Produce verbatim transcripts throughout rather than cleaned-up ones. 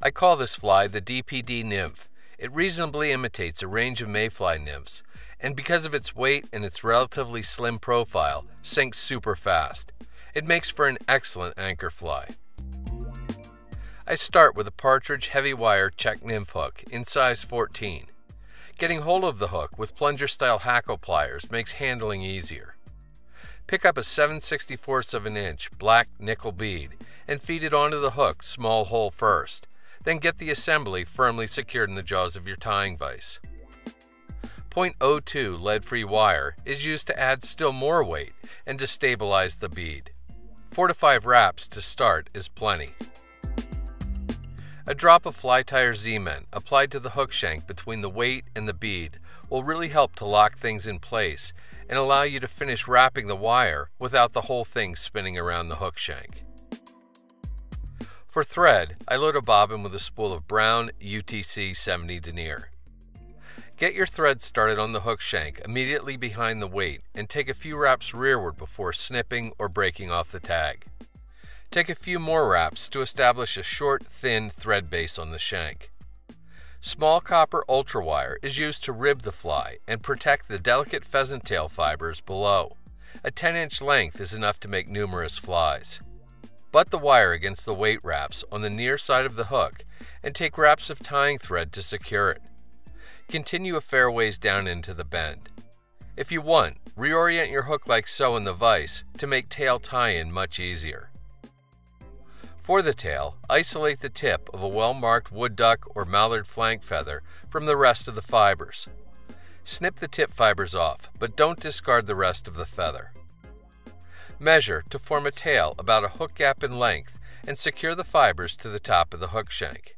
I call this fly the D P D Nymph. It reasonably imitates a range of mayfly nymphs, and because of its weight and its relatively slim profile, sinks super fast. It makes for an excellent anchor fly. I start with a Partridge Heavy Wire Czech Nymph Hook in size fourteen. Getting hold of the hook with plunger-style hackle pliers makes handling easier. Pick up a seven sixty-fourths of an inch black nickel bead and feed it onto the hook small hole first, then get the assembly firmly secured in the jaws of your tying vise. point zero two lead-free wire is used to add still more weight and to stabilize the bead. Four to five wraps to start is plenty. A drop of Fly Tire Z-Mint applied to the hook shank between the weight and the bead will really help to lock things in place and allow you to finish wrapping the wire without the whole thing spinning around the hook shank. For thread, I load a bobbin with a spool of brown U T C seventy denier. Get your thread started on the hook shank immediately behind the weight and take a few wraps rearward before snipping or breaking off the tag. Take a few more wraps to establish a short, thin thread base on the shank. Small copper ultra wire is used to rib the fly and protect the delicate pheasant tail fibers below. A ten inch length is enough to make numerous flies. Butt the wire against the weight wraps on the near side of the hook and take wraps of tying thread to secure it. Continue a fair ways down into the bend. If you want, reorient your hook like so in the vise to make tail tie-in much easier. For the tail, isolate the tip of a well-marked wood duck or mallard flank feather from the rest of the fibers. Snip the tip fibers off, but don't discard the rest of the feather. Measure to form a tail about a hook gap in length and secure the fibers to the top of the hook shank.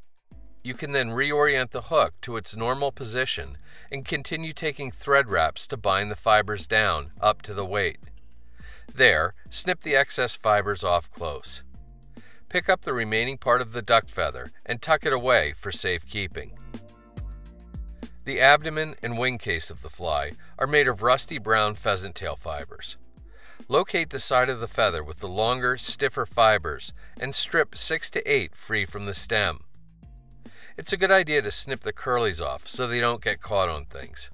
You can then reorient the hook to its normal position and continue taking thread wraps to bind the fibers down up to the weight. There, snip the excess fibers off close. Pick up the remaining part of the duck feather and tuck it away for safekeeping. The abdomen and wing case of the fly are made of rusty brown pheasant tail fibers. Locate the side of the feather with the longer, stiffer fibers and strip six to eight free from the stem. It's a good idea to snip the curlies off so they don't get caught on things.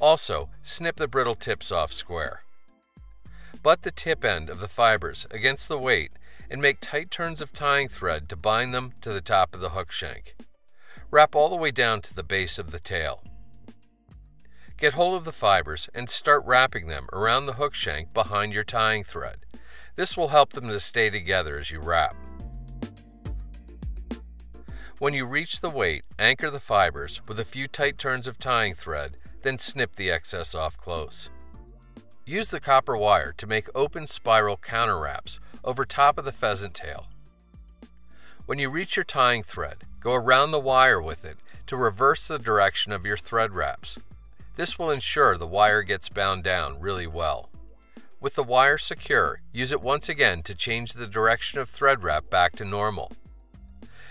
Also, snip the brittle tips off square. Butt the tip end of the fibers against the weight and make tight turns of tying thread to bind them to the top of the hook shank. Wrap all the way down to the base of the tail. Get hold of the fibers and start wrapping them around the hook shank behind your tying thread. This will help them to stay together as you wrap. When you reach the weight, anchor the fibers with a few tight turns of tying thread, then snip the excess off close. Use the copper wire to make open spiral counter wraps over top of the pheasant tail. When you reach your tying thread, go around the wire with it to reverse the direction of your thread wraps. This will ensure the wire gets bound down really well. With the wire secure, use it once again to change the direction of thread wrap back to normal.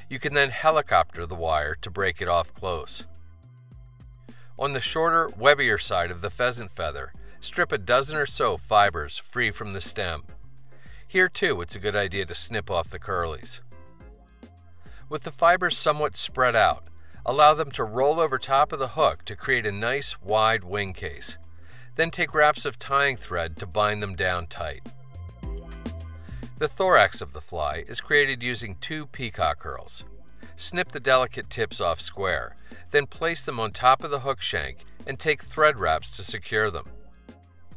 You can then helicopter the wire to break it off close. On the shorter, webbier side of the pheasant feather, strip a dozen or so fibers free from the stem. Here too, it's a good idea to snip off the curlies. With the fibers somewhat spread out, allow them to roll over top of the hook to create a nice wide wing case. Then take wraps of tying thread to bind them down tight. The thorax of the fly is created using two peacock curls. Snip the delicate tips off square, then place them on top of the hook shank and take thread wraps to secure them.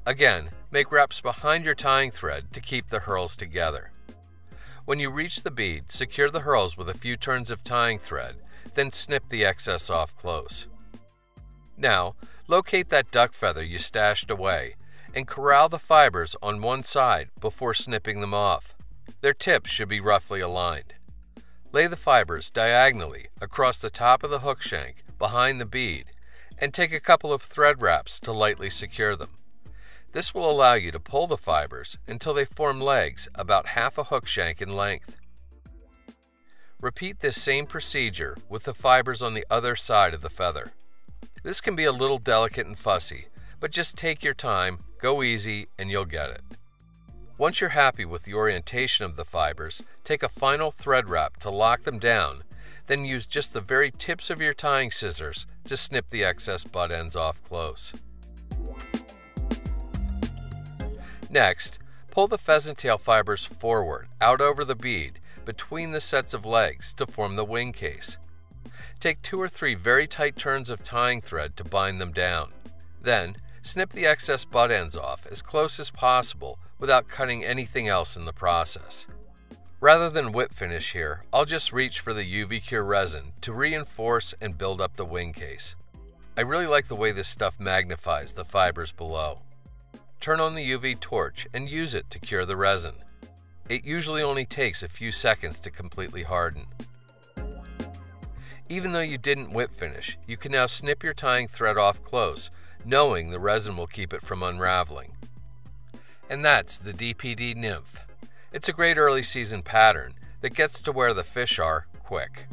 Again, make wraps behind your tying thread to keep the hurls together. When you reach the bead, secure the hurls with a few turns of tying thread, then snip the excess off close. Now, locate that duck feather you stashed away and corral the fibers on one side before snipping them off. Their tips should be roughly aligned. Lay the fibers diagonally across the top of the hook shank behind the bead and take a couple of thread wraps to lightly secure them. This will allow you to pull the fibers until they form legs about half a hook shank in length. Repeat this same procedure with the fibers on the other side of the feather. This can be a little delicate and fussy, but just take your time, go easy, and you'll get it. Once you're happy with the orientation of the fibers, take a final thread wrap to lock them down, Then use just the very tips of your tying scissors to snip the excess butt ends off close. Next, pull the pheasant tail fibers forward, out over the bead, between the sets of legs to form the wing case. Take two or three very tight turns of tying thread to bind them down. Then, snip the excess butt ends off as close as possible without cutting anything else in the process. Rather than whip finish here, I'll just reach for the U V Cure resin to reinforce and build up the wing case. I really like the way this stuff magnifies the fibers below. Turn on the U V torch and use it to cure the resin. It usually only takes a few seconds to completely harden. Even though you didn't whip finish, you can now snip your tying thread off close, knowing the resin will keep it from unraveling. And that's the D P D Nymph. It's a great early season pattern that gets to where the fish are quick.